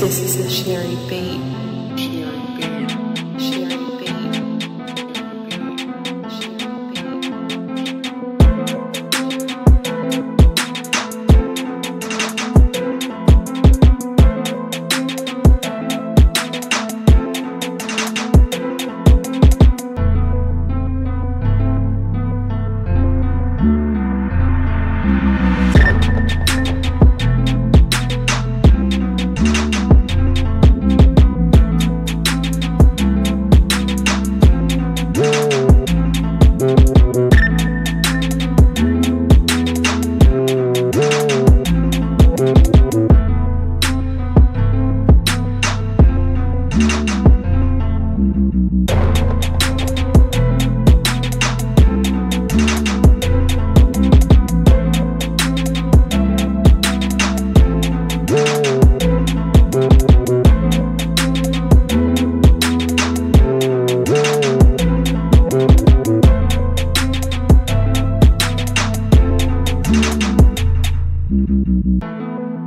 This is the Schiri Beat.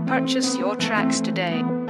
Purchase your tracks today.